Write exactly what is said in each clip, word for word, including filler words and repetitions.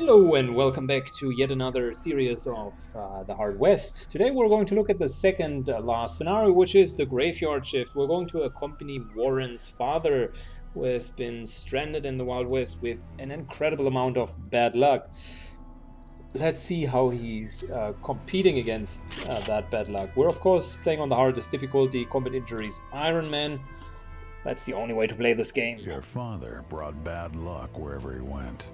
Hello and welcome back to yet another series of uh, the Hard West. Today we're going to look at the second uh, last scenario, which is the graveyard shift. We're going to accompany Warren's father, who has been stranded in the Wild West with an incredible amount of bad luck. Let's see how he's uh, competing against uh, that bad luck. We're of course playing on the hardest difficulty, combat injuries, Iron Man. That's the only way to play this game. Your father brought bad luck wherever he went.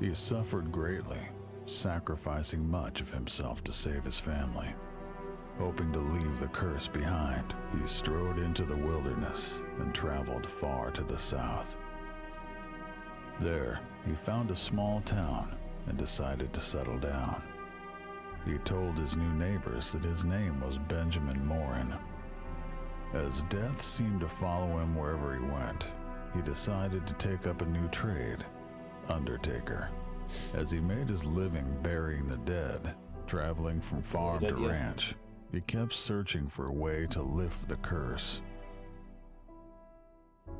He suffered greatly, sacrificing much of himself to save his family. Hoping to leave the curse behind, he strode into the wilderness and traveled far to the south. There, he found a small town and decided to settle down. He told his new neighbors that his name was Benjamin Morin. As death seemed to follow him wherever he went, he decided to take up a new trade, undertaker. As he made his living burying the dead, traveling from farm to ranch, he kept searching for a way to lift the curse.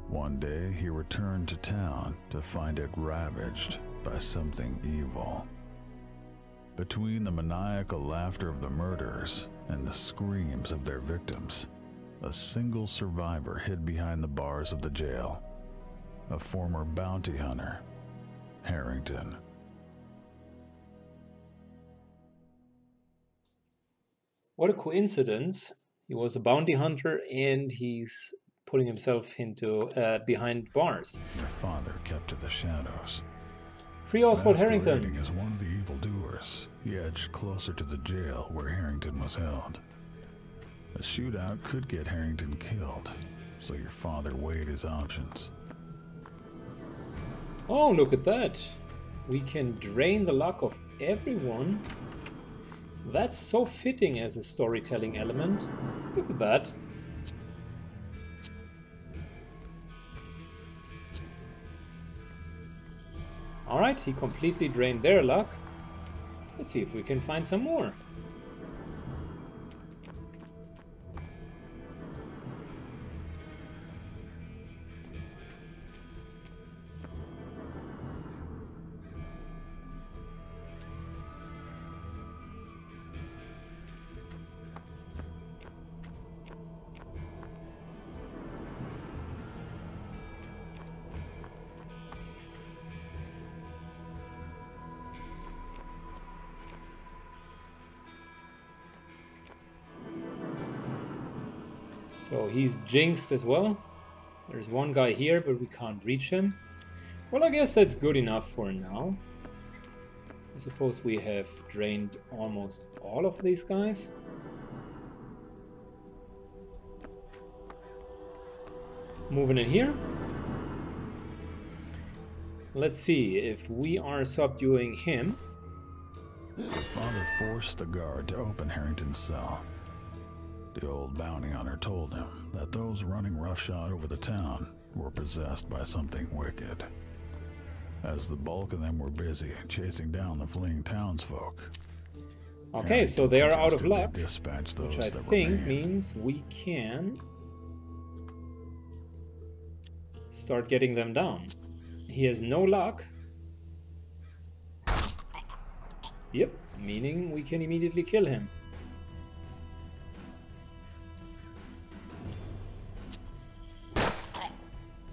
One day, he returned to town to find it ravaged by something evil. Between the maniacal laughter of the murderers and the screams of their victims, a single survivor hid behind the bars of the jail, a former bounty hunter, Harrington. What a coincidence. He was a bounty hunter and he's putting himself into uh, behind bars. Your father kept to the shadows. Free Oswald Harrington. As one of the evildoers, he edged closer to the jail where Harrington was held. A shootout could get Harrington killed, so your father weighed his options. Oh, look at that. We can drain the luck of everyone. That's so fitting as a storytelling element. Look at that. Alright, he completely drained their luck. Let's see if we can find some more. So he's jinxed as well. There's one guy here, but we can't reach him. Well, I guess that's good enough for now. I suppose we have drained almost all of these guys. Moving in here. Let's see if we are subduing him. The father forced the guard to open Harrington's cell. The old bounty hunter told him that those running roughshod over the town were possessed by something wicked. As the bulk of them were busy chasing down the fleeing townsfolk. Okay, so they are out of luck, dispatch those which I think means we can start getting them down. He has no luck. Yep, meaning we can immediately kill him.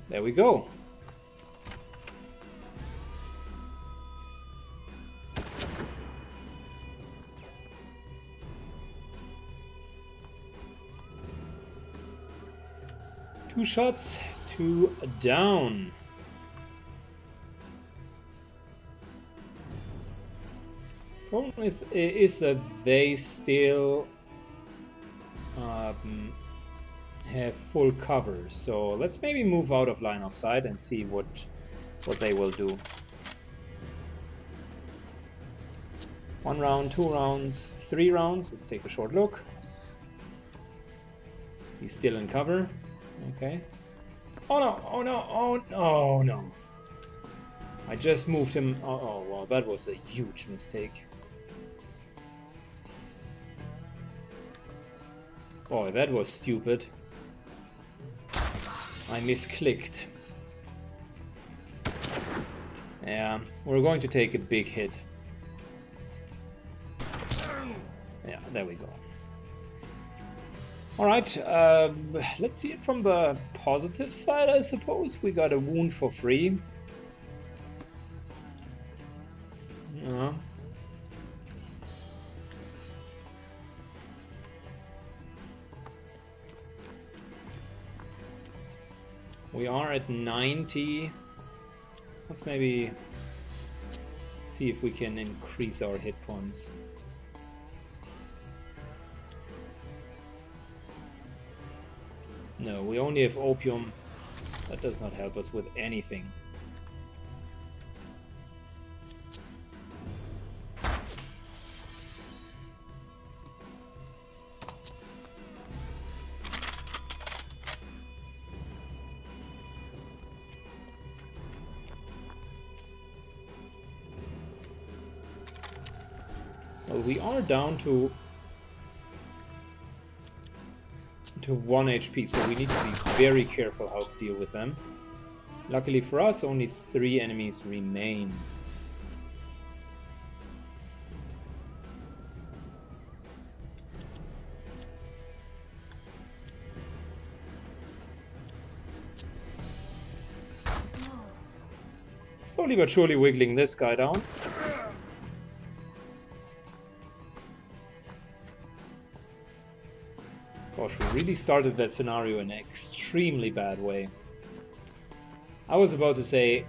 There we go. Two shots, two down. Problem is that they still um, have full cover, so let's maybe move out of line of sight and see what what they will do. One round, two rounds, three rounds. Let's take a short look. He's still in cover. Okay. Oh no! Oh no! Oh no! No! I just moved him. Oh, oh well, that was a huge mistake. Boy, that was stupid. I misclicked. Yeah, we're going to take a big hit. Yeah, there we go. All right, uh, let's see it from the positive side, I suppose. We got a wound for free. Uh-huh. We are at ninety. Let's maybe see if we can increase our hit points. No, we only have opium. That does not help us with anything. Well, we are down to to one H P, so we need to be very careful how to deal with them. Luckily for us, only three enemies remain. Slowly but surely wiggling this guy down. Gosh, we really started that scenario in an extremely bad way. I was about to say,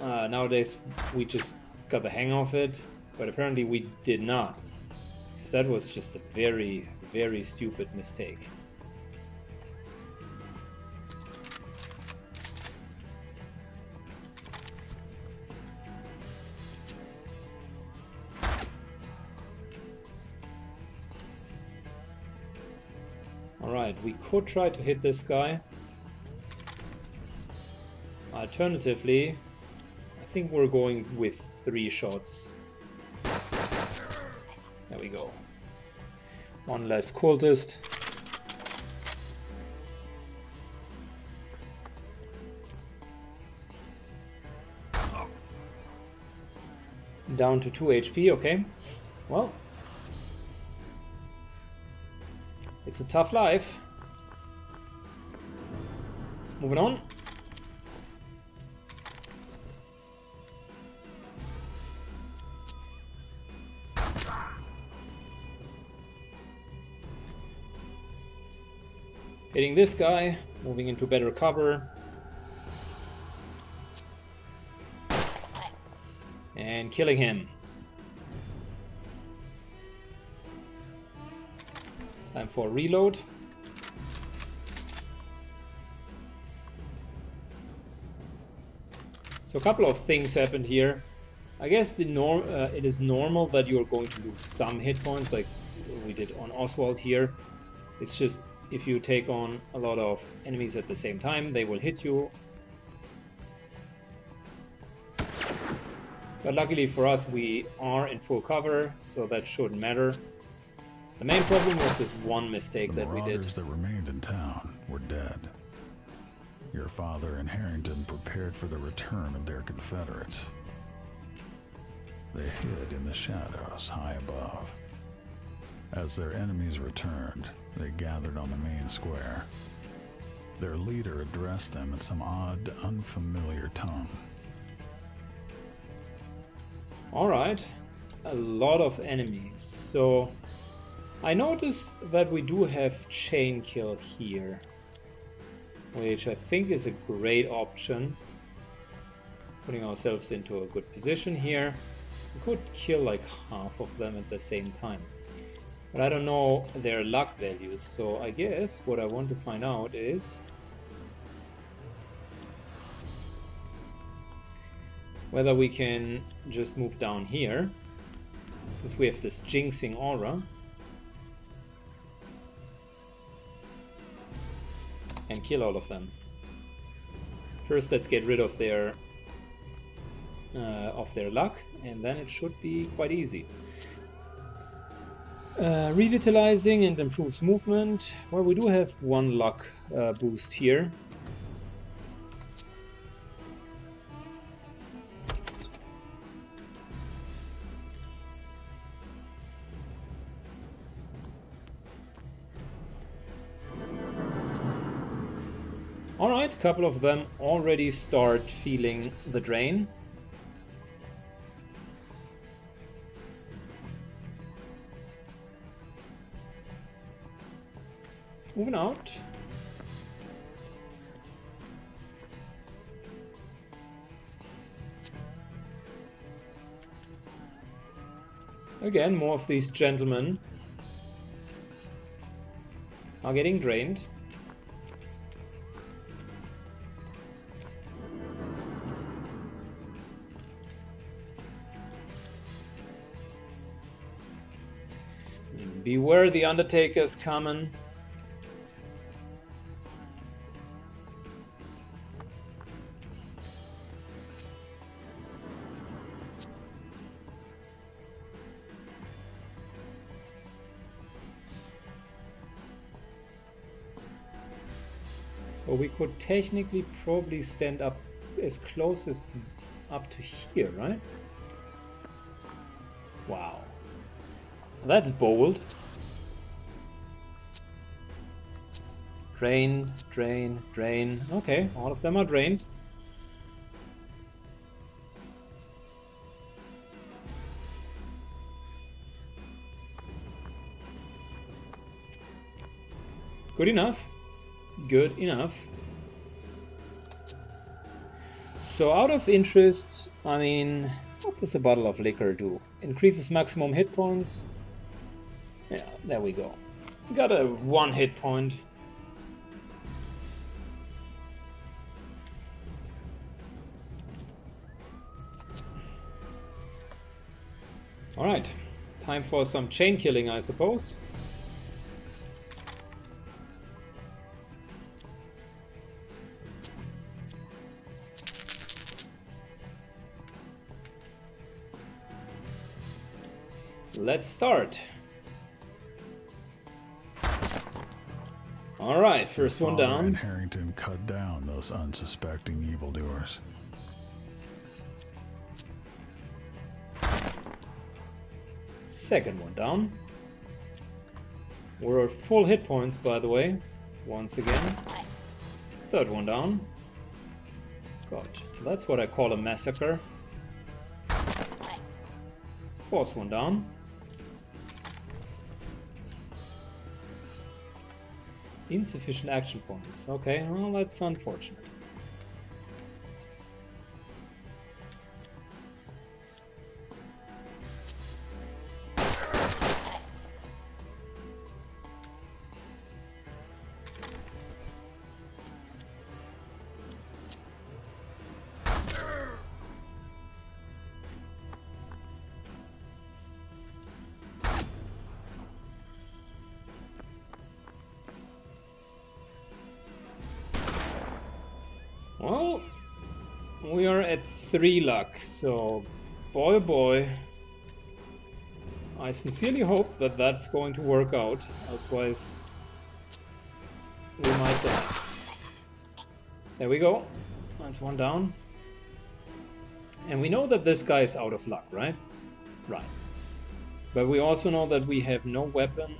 uh, nowadays we just got the hang of it, but apparently we did not. Because that was just a very, very stupid mistake. We could try to hit this guy. Alternatively, I think we're going with three shots. There we go. One less cultist. Down to two H P, okay. Well, it's a tough life. Moving on. Hitting this guy, moving into better cover. And killing him. Time for a reload. So a couple of things happened here. I guess the norm, uh, it is normal that you're going to lose some hit points like we did on Oswald here. It's just if you take on a lot of enemies at the same time, they will hit you. But luckily for us, we are in full cover, so that shouldn't matter. The main problem was this one mistake that we did. The marauders that remained in town were dead. Your father and Harrington prepared for the return of their Confederates. They hid in the shadows high above. As their enemies returned, they gathered on the main square. Their leader addressed them in some odd, unfamiliar tongue. All right, a lot of enemies. So I noticed that we do have chain kill here, which I think is a great option. Putting ourselves into a good position here. We could kill like half of them at the same time. But I don't know their luck values, so I guess what I want to find out is whether we can just move down here, since we have this jinxing aura, and kill all of them. First, let's get rid of their uh, of their luck, and then it should be quite easy. Uh, revitalizing and improves movement. Well, we do have one luck uh, boost here. Alright, a couple of them already start feeling the drain. Moving out. Again, more of these gentlemen are getting drained. Beware the undertaker's coming. So we could technically probably stand up as close as up to here, right? Wow. That's bold. Drain, drain, drain. Okay, all of them are drained. Good enough. Good enough. So out of interest, I mean, what does a bottle of liquor do? Increases maximum hit points. Yeah, there we go. Got a one hit point. Alright, time for some chain killing, I suppose. Let's start. All right, first one down. And Harrington cut down those unsuspecting evildoers. Second one down. We're full hit points, by the way. Once again. Third one down. God, that's what I call a massacre. Fourth one down. Insufficient action points. Okay, well, that's unfortunate. Well, we are at three luck, so boy oh boy. I sincerely hope that that's going to work out, otherwise we might die. There we go, that's one down. And we know that this guy is out of luck, right? Right. But we also know that we have no weapon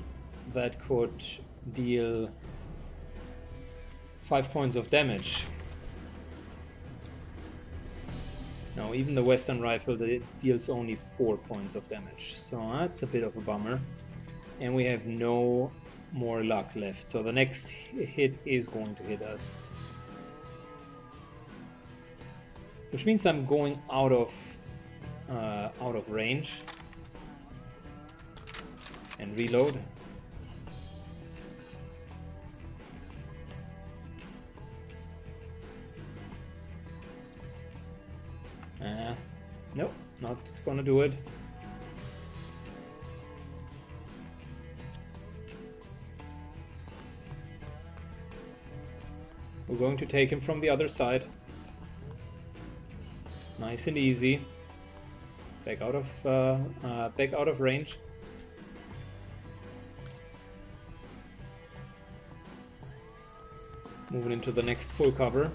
that could deal five points of damage. No, even the Western Rifle deals only four points of damage, so that's a bit of a bummer. And we have no more luck left, so the next hit is going to hit us. Which means I'm going out of, uh, out of range. And reload. Uh, nope, not gonna do it. We're going to take him from the other side. Nice and easy. Back out of uh, uh, back out of range. Moving into the next full cover.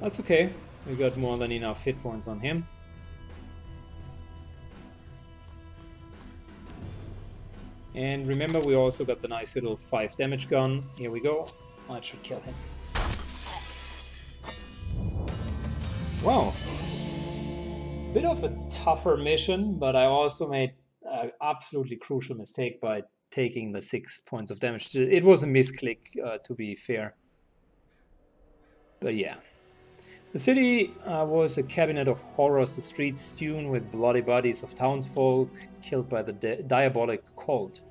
That's okay, we got more than enough hit points on him. And remember, we also got the nice little five damage gun. Here we go. That should kill him. Wow. Bit of a tougher mission, but I also made an absolutely crucial mistake by taking the six points of damage. It was a misclick, uh, to be fair. But yeah. The city uh, was a cabinet of horrors, the streets strewn with bloody bodies of townsfolk killed by the di diabolic cult.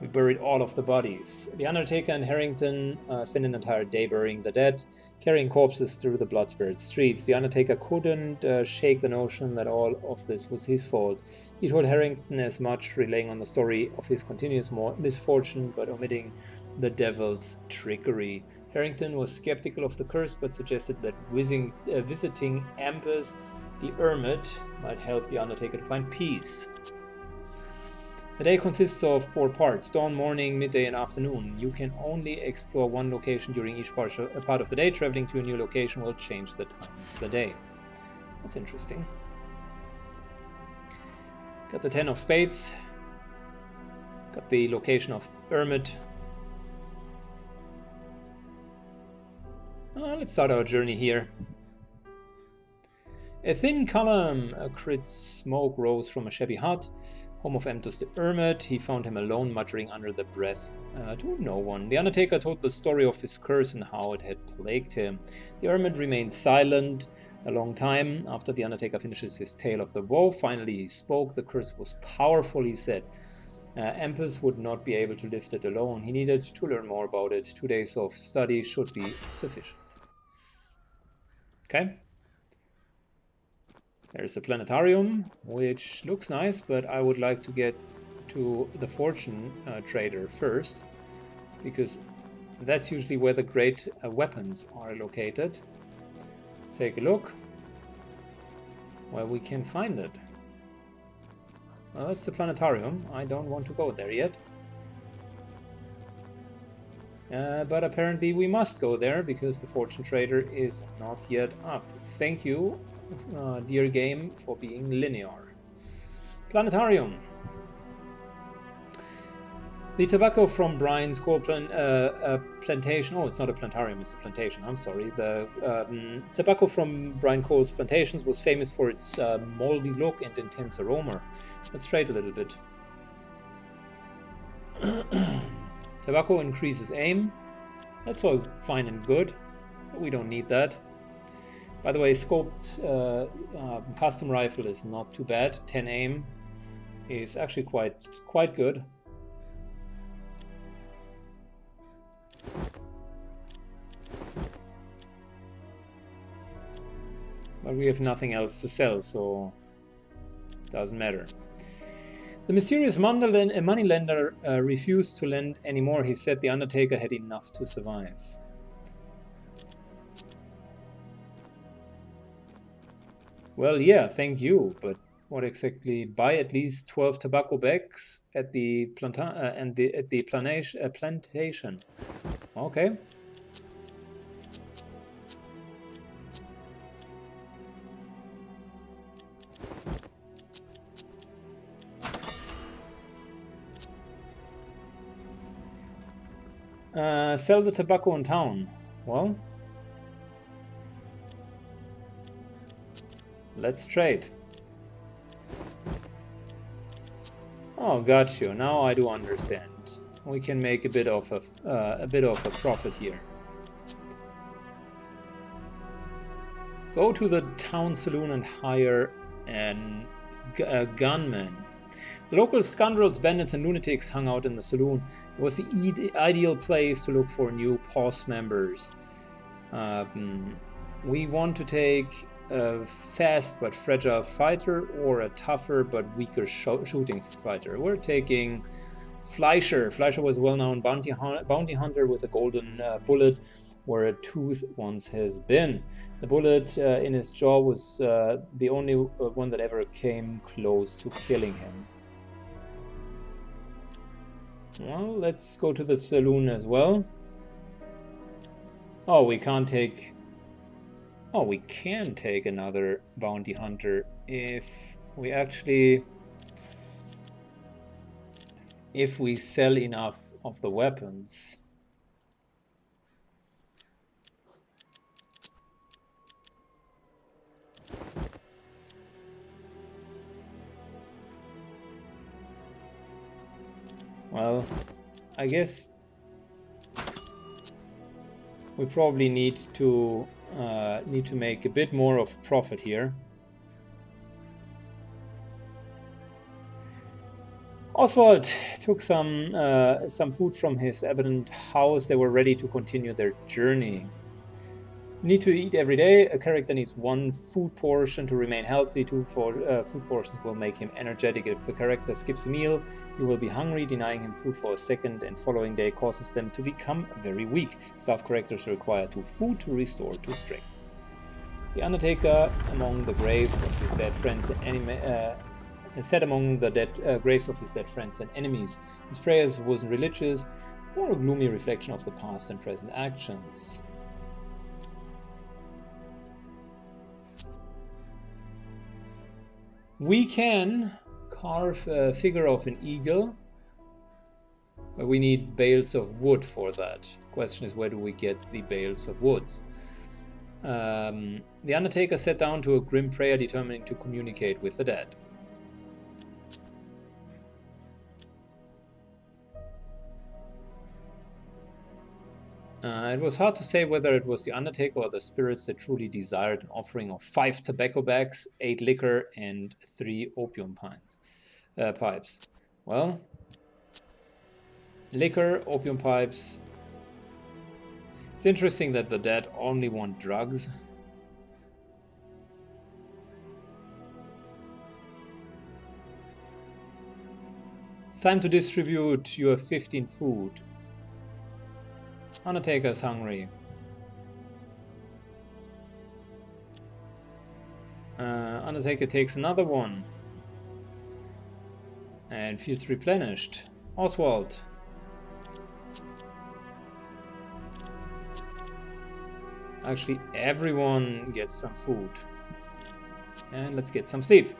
We buried all of the bodies. The Undertaker and Harrington uh, spent an entire day burying the dead, carrying corpses through the blood-spirit streets. The Undertaker couldn't uh, shake the notion that all of this was his fault. He told Harrington as much, relaying on the story of his continuous misfortune, but omitting the devil's trickery. Harrington was skeptical of the curse, but suggested that visiting, uh, visiting Ampers the Hermit might help the Undertaker to find peace. The day consists of four parts: dawn, morning, midday, and afternoon. You can only explore one location during each part of the day. Traveling to a new location will change the time of the day. That's interesting. Got the Ten of Spades. Got the location of Hermit. Uh, let's start our journey here. A thin column of acrid smoke rose from a shabby hut, home of Amtus the Hermit. He found him alone, muttering under the breath uh, to no one. The Undertaker told the story of his curse and how it had plagued him. The Hermit remained silent a long time after the Undertaker finishes his tale of the woe. Finally he spoke. The curse was powerful, he said. Uh, Ampers would not be able to lift it alone. He needed to learn more about it. Two days of study should be sufficient. Okay. There's the planetarium, which looks nice, but I would like to get to the fortune uh, trader first, because that's usually where the great uh, weapons are located. Let's take a look where we can find it. Well, that's the planetarium. I don't want to go there yet. Uh, but apparently we must go there, because the fortune trader is not yet up. Thank you, uh, dear game, for being linear. Planetarium. The tobacco from Brian's coal plant, uh, uh, plantation. Oh, it's not a planetarium, it's a plantation. I'm sorry. The um, tobacco from Brian Cole's plantations was famous for its uh, moldy look and intense aroma. Let's trade a little bit. Tobacco increases aim. That's all fine and good, but we don't need that. By the way, scoped uh, uh, custom rifle is not too bad. ten aim is actually quite quite good. But we have nothing else to sell, so it doesn't matter. The mysterious moneylender uh, refused to lend anymore. He said the Undertaker had enough to survive. Well, yeah, thank you, but what exactly? Buy at least twelve tobacco bags at the planta uh, and the, at the plantation. Uh, plantation. Okay. Uh, sell the tobacco in town. Well, let's trade. Oh, got you. Now I do understand. We can make a bit of a uh, a bit of a profit here. Go to the town saloon and hire an a gunman. The local scoundrels, bandits, and lunatics hung out in the saloon. It was the ideal place to look for new P O S members. Um, we want to take a fast but fragile fighter or a tougher but weaker sh shooting fighter. We're taking Fleischer. Fleischer was a well-known bounty, hun bounty hunter with a golden uh, bullet where a tooth once has been. The bullet uh, in his jaw was uh, the only one that ever came close to killing him. Well, let's go to the saloon as well. Oh, we can't take... Oh, we can take another bounty hunter if we actually... if we sell enough of the weapons. Well, I guess we probably need to uh, need to make a bit more of a profit here. Oswald took some uh, some food from his abandoned house. They were ready to continue their journey. You need to eat every day. A character needs one food portion to remain healthy. Two for, uh, food portions will make him energetic. If the character skips a meal, he will be hungry. Denying him food for a second and following day causes them to become very weak. Staff characters require two food to restore to strength. The Undertaker among the graves of his dead friends and enemies. Uh, set among the dead uh, graves of his dead friends and enemies. His prayers wasn't religious, more a gloomy reflection of the past and present actions. We can carve a figure of an eagle, but we need bales of wood for that. The question is, where do we get the bales of woods? Um, the Undertaker sat down to a grim prayer, determining to communicate with the dead. Uh, it was hard to say whether it was the Undertaker or the spirits that truly desired an offering of five tobacco bags, eight liquor, and three opium pines, uh, pipes. Well, liquor, opium pipes. It's interesting that the dead only want drugs. It's time to distribute your fifteen food. Undertaker's hungry. Uh, Undertaker takes another one and feels replenished. Oswald. Actually, everyone gets some food. And let's get some sleep.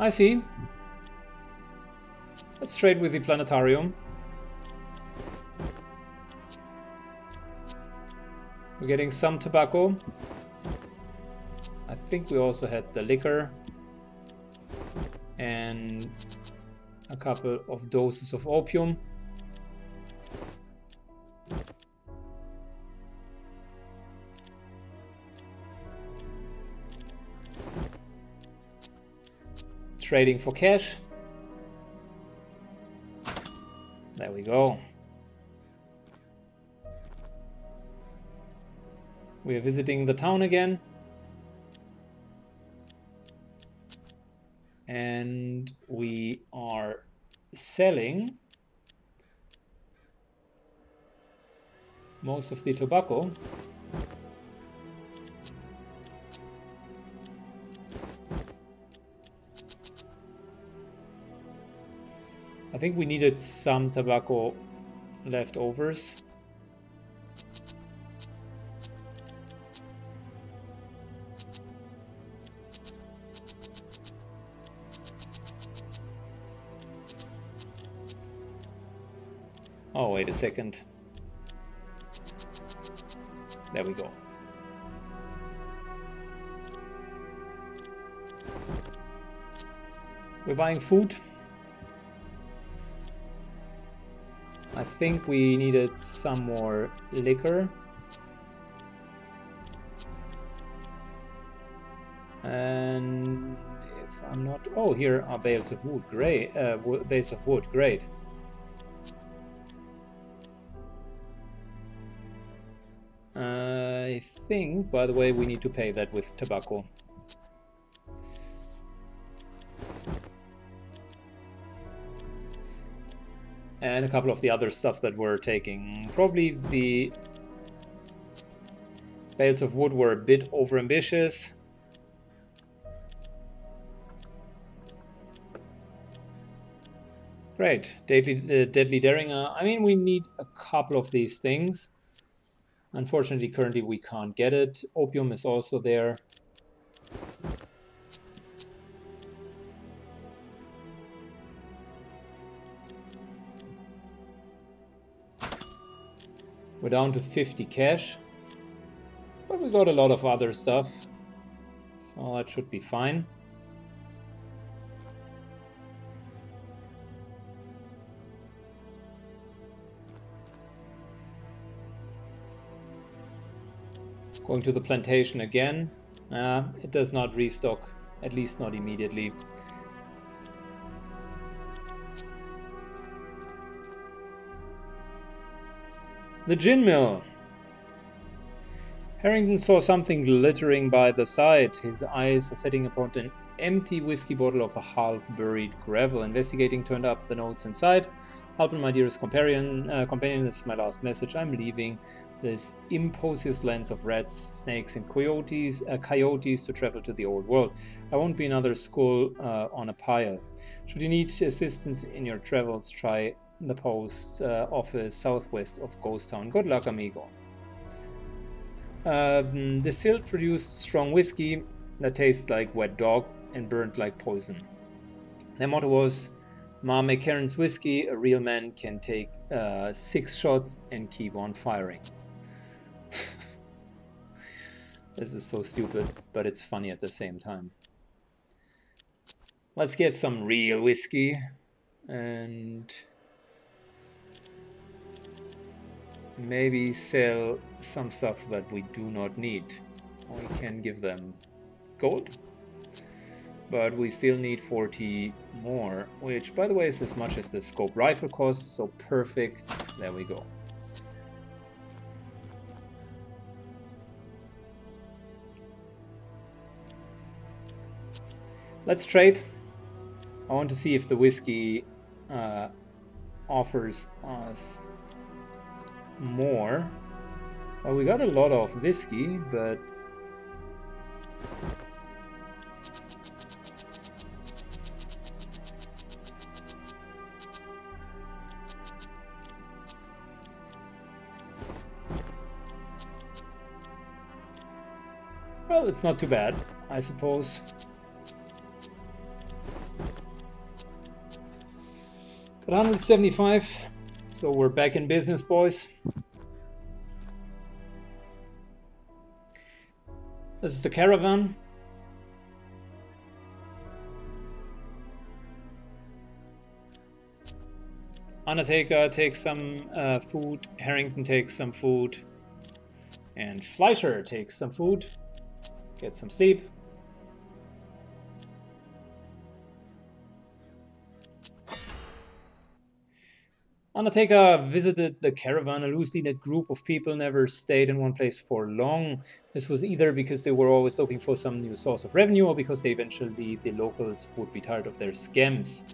I see. Let's trade with the planetarium. We're getting some tobacco. I think we also had the liquor and a couple of doses of opium. Trading for cash. There we go. We are visiting the town again. And we are selling most of the tobacco. I think we needed some tobacco leftovers. Oh, wait a second. There we go. We're buying food. I think we needed some more liquor. And if I'm not... Oh, here are bales of wood. Great. Uh, bales of wood. Great. Uh, I think, by the way, we need to pay that with tobacco. And a couple of the other stuff that we're taking. Probably the bales of wood were a bit overambitious. Great. Deadly, uh, deadly daring. Uh, I mean, we need a couple of these things. Unfortunately, currently we can't get it. Opium is also there. We're down to fifty cash, but we got a lot of other stuff, so that should be fine. Going to the plantation again. Uh, it does not restock, at least not immediately. The gin mill. Harrington saw something glittering by the side. His eyes are setting upon an empty whiskey bottle of a half-buried gravel. Investigating turned up the notes inside. Halpin, my dearest companion, uh, companion, this is my last message. I'm leaving this imposious lands of rats, snakes, and coyotes, uh, coyotes to travel to the old world. I won't be another skull uh, on a pile. Should you need assistance in your travels, try the post uh, office southwest of Ghost Town. Good luck, amigo. Um, the still produced strong whiskey that tastes like wet dog and burnt like poison. Their motto was, Mom and Karen's whiskey, a real man can take uh, six shots and keep on firing. This is so stupid, but it's funny at the same time. Let's get some real whiskey and maybe sell some stuff that we do not need. We can give them gold, but we still need forty more, which by the way is as much as the scope rifle costs, so perfect. There we go. Let's trade. I want to see if the whiskey uh, offers us more. Well, we got a lot of whiskey, but well, it's not too bad, I suppose. Got one hundred seventy-five. So we're back in business, boys. This is the caravan. Undertaker takes some uh, food, Harrington takes some food, and Fleischer takes some food. Get some sleep. Undertaker visited the caravan. A loosely knit group of people never stayed in one place for long. This was either because they were always looking for some new source of revenue or because they eventually, the locals, would be tired of their scams.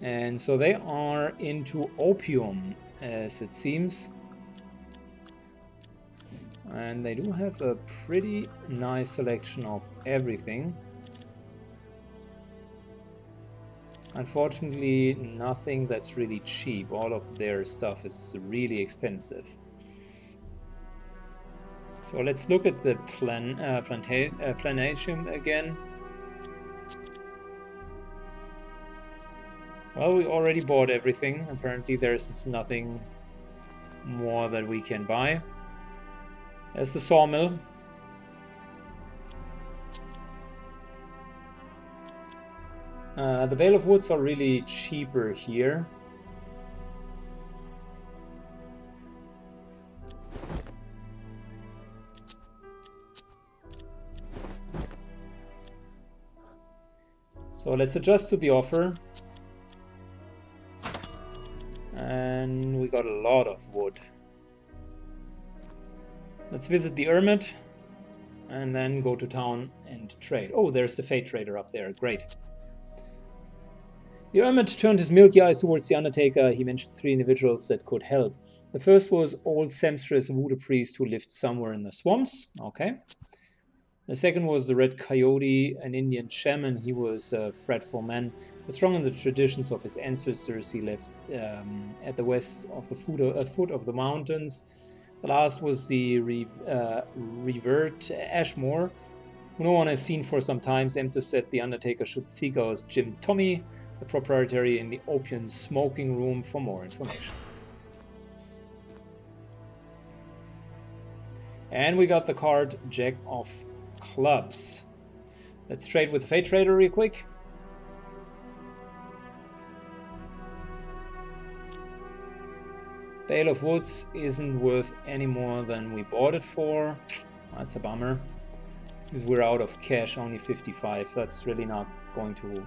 And so they are into opium, as it seems. And they do have a pretty nice selection of everything. Unfortunately, nothing that's really cheap. All of their stuff is really expensive. So let's look at the plan, uh, planta uh, plantation again. Well, we already bought everything. Apparently, there's nothing more that we can buy. There's the sawmill. Uh, the Vale of Woods are really cheaper here. So let's adjust to the offer. And we got a lot of wood. Let's visit the Hermit and then go to town and trade. Oh, there's the Fate Trader up there. Great. The Hermit turned his milky eyes towards the Undertaker. He mentioned three individuals that could help. The first was Old Samstress, a voodoo priest who lived somewhere in the swamps. Okay. The second was the Red Coyote, an Indian shaman. He was a fretful man, but strong in the traditions of his ancestors. He lived um, at the west of the foot of, uh, foot of the mountains. The last was the re, uh, Reverend Ashmore, who no one has seen for some time. Amtus said the Undertaker should seek out Jim Tommy, the proprietary in the opium smoking room, for more information. And we got the card Jack of Clubs. Let's trade with the Fate Trader real quick. Dale of Woods isn't worth any more than we bought it for. That's a bummer, because we're out of cash, only fifty-five. That's really not going to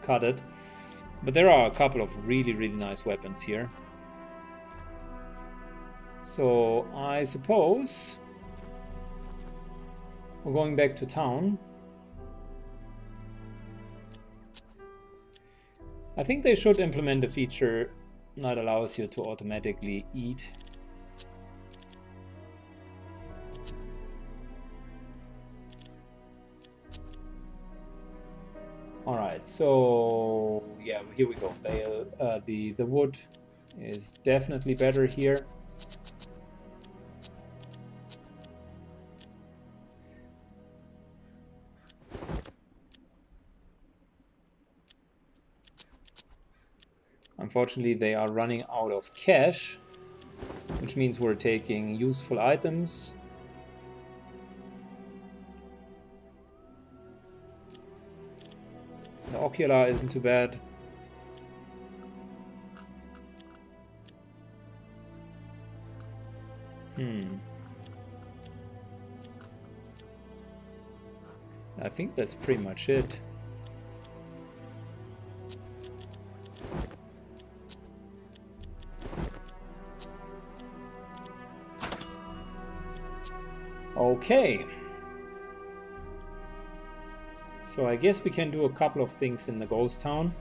cut it. But there are a couple of really, really nice weapons here. So I suppose we're going back to town. I think they should implement a feature that allows you to automatically eat. All right, so yeah, here we go. They, uh, the the wood is definitely better here. Unfortunately, they are running out of cash, which means we're taking useful items. The ocular isn't too bad. Hmm. I think that's pretty much it. Okay, so I guess we can do a couple of things in the ghost town.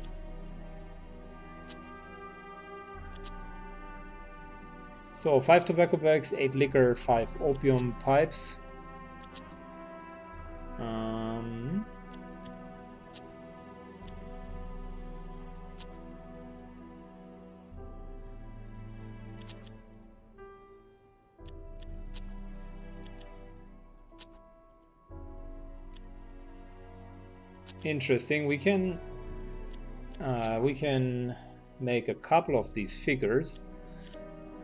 So five tobacco bags, eight liquor, five opium pipes. Um, Interesting. We can uh, we can make a couple of these figures.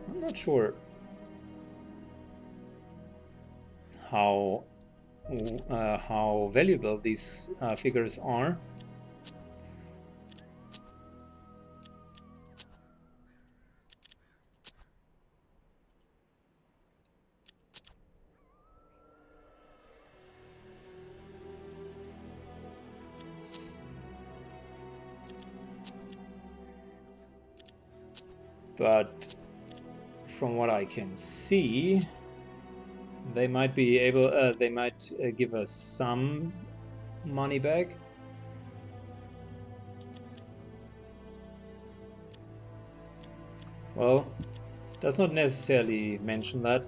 I'm not sure how uh, how valuable these uh, figures are. But from what I can see, they might be able, uh, they might uh, give us some money back. Well, does not necessarily mention that,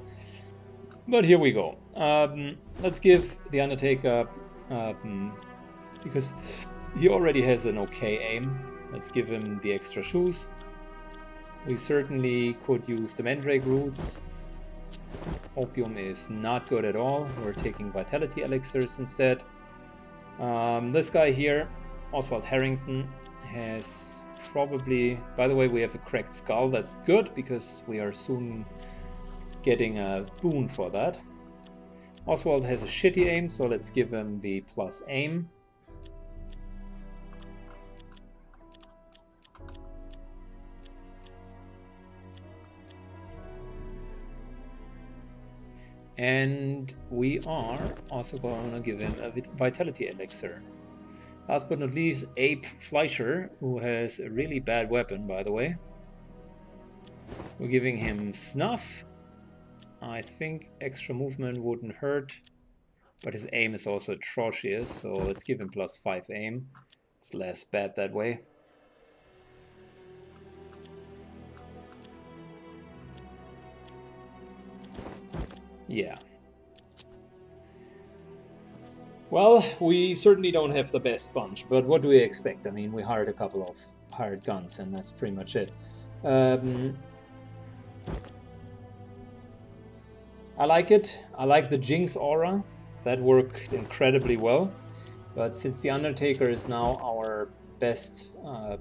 but here we go. Um, let's give the Undertaker, um, because he already has an okay aim, let's give him the extra shoes. We certainly could use the mandrake roots. Opium is not good at all. We're taking vitality elixirs instead. Um, this guy here, Oswald Harrington, has probably... By the way, we have a cracked skull. That's good, because we are soon getting a boon for that. Oswald has a shitty aim, so let's give him the plus aim. And we are also going to give him a vitality elixir. Last but not least, Ape Fleischer, who has a really bad weapon, by the way. We're giving him snuff. I think extra movement wouldn't hurt, but his aim is also atrocious, so let's give him plus five aim. It's less bad that way. Yeah. Well, we certainly don't have the best bunch, but what do we expect? I mean, we hired a couple of hired guns, and that's pretty much it. Um, I like it. I like the Jinx aura. That worked incredibly well. But since the Undertaker is now our best uh,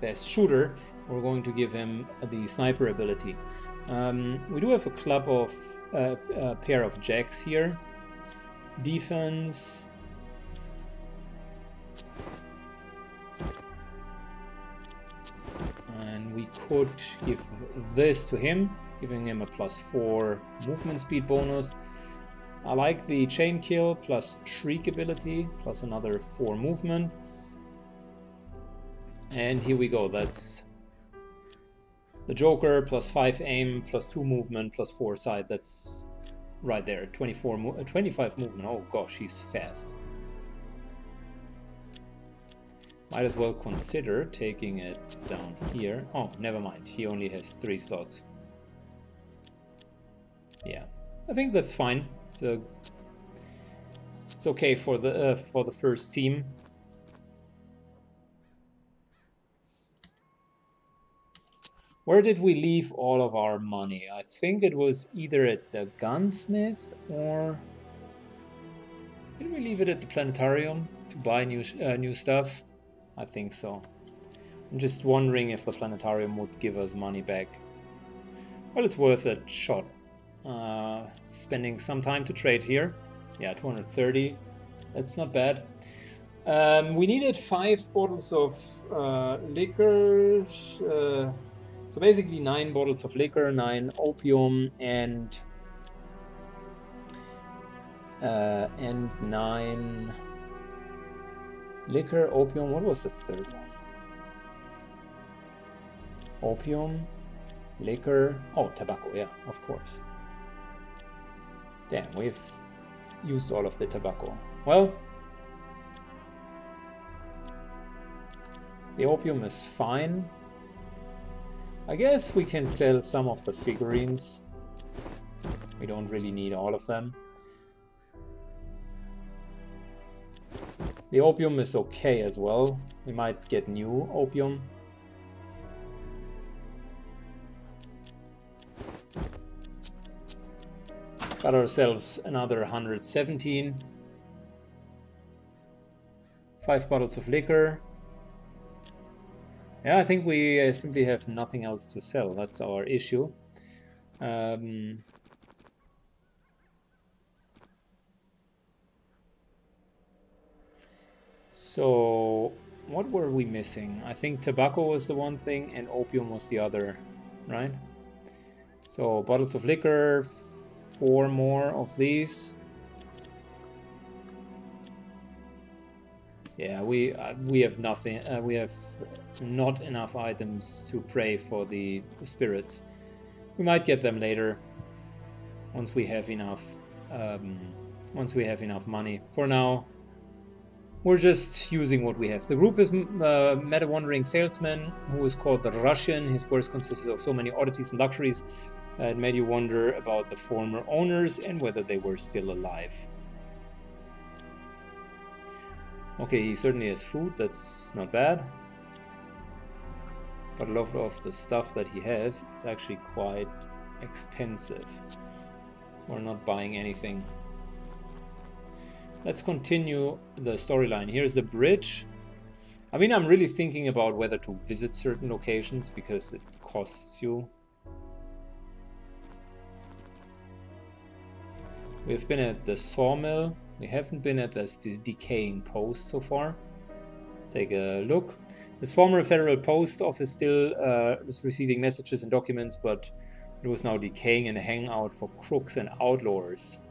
best shooter, we're going to give him the sniper ability. Um, we do have a club of uh, a pair of jacks here. Defense. And we could give this to him, giving him a plus four movement speed bonus. I like the chain kill plus shriek ability plus another four movement. And here we go. That's the Joker, plus five aim, plus two movement, plus four sight. That's right there. twenty-four, twenty-five movement. Oh gosh, he's fast. Might as well consider taking it down here. Oh, never mind. He only has three slots. Yeah, I think that's fine. So it's okay for the uh, for the first team. Where did we leave all of our money? I think it was either at the gunsmith, or did we leave it at the planetarium to buy new uh, new stuff? I think so. I'm just wondering if the planetarium would give us money back. Well, it's worth a shot. Uh, spending some time to trade here. Yeah, two hundred thirty. That's not bad. Um, we needed five bottles of uh, liquor. Uh, So basically nine bottles of liquor, nine opium, and uh, and nine liquor, opium. What was the third one? Opium, liquor. Oh, tobacco. Yeah, of course. Damn, we've used all of the tobacco. Well, the opium is fine. I guess we can sell some of the figurines. We don't really need all of them. The opium is okay as well. We might get new opium. Got ourselves another one hundred seventeen. Five bottles of liquor. Yeah, I think we uh, simply have nothing else to sell. That's our issue. Um, so, what were we missing? I think tobacco was the one thing and opium was the other, right? So, bottles of liquor, four more of these. Yeah, we uh, we have nothing. Uh, we have not enough items to pray for the spirits. We might get them later, once we have enough. Um, once we have enough money. For now, we're just using what we have. The group is uh, met a wandering salesman who is called the Russian. His wares consisted of so many oddities and luxuries that made you wonder about the former owners and whether they were still alive. Okay, he certainly has food, that's not bad. But a lot of the stuff that he has is actually quite expensive. So we're not buying anything. Let's continue the storyline. Here's the bridge. I mean, I'm really thinking about whether to visit certain locations because it costs you. We've been at the sawmill. We haven't been at this decaying post so far. Let's take a look. This former federal post office still uh, was receiving messages and documents, but it was now decaying and a hangout for crooks and outlaws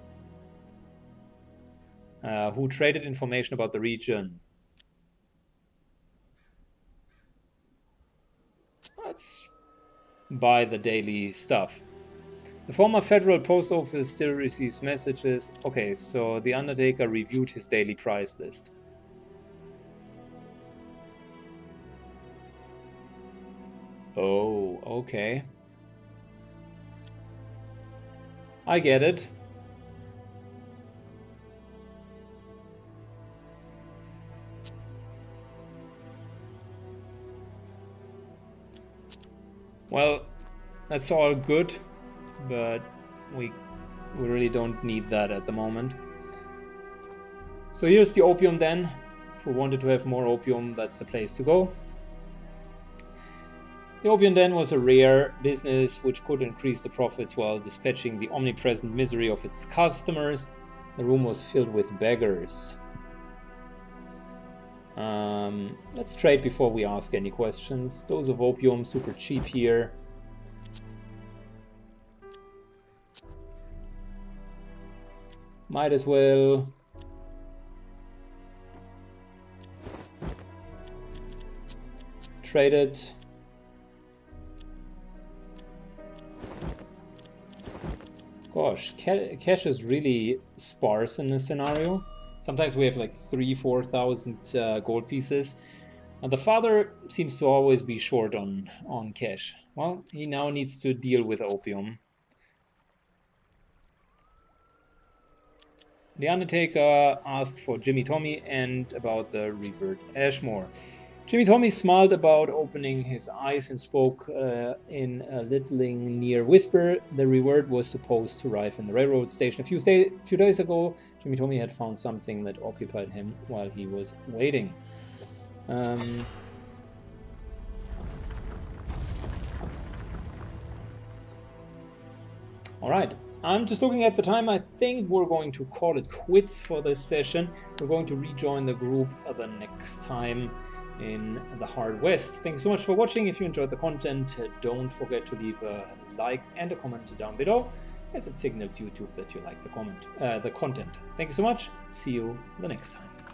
uh, who traded information about the region. Let's buy the daily stuff. The former federal post office still receives messages. Okay, so the undertaker reviewed his daily price list. Oh, okay. I get it. Well, that's all good. But we, we really don't need that at the moment. So here's the opium den. If we wanted to have more opium, that's the place to go. The opium den was a rare business which could increase the profits while dispatching the omnipresent misery of its customers. The room was filled with beggars. Um, let's trade before we ask any questions. Dose of opium, super cheap here. Might as well. Trade it. Gosh, cash is really sparse in this scenario. Sometimes we have like three, four thousand uh, gold pieces. And the father seems to always be short on, on cash. Well, he now needs to deal with opium. The undertaker asked for Jimmy Tommy and about the Reverend Ashmore. Jimmy Tommy smiled about opening his eyes and spoke uh, in a littling near whisper. The reward was supposed to arrive in the railroad station a few, sta few days ago. Jimmy Tommy had found something that occupied him while he was waiting. Um, all right. I'm just looking at the time. I think we're going to call it quits for this session. We're going to rejoin the group the next time in the Hard West. Thanks so much for watching. If you enjoyed the content, don't forget to leave a like and a comment down below, as it signals YouTube that you like the comment, uh, the content. Thank you so much. See you the next time.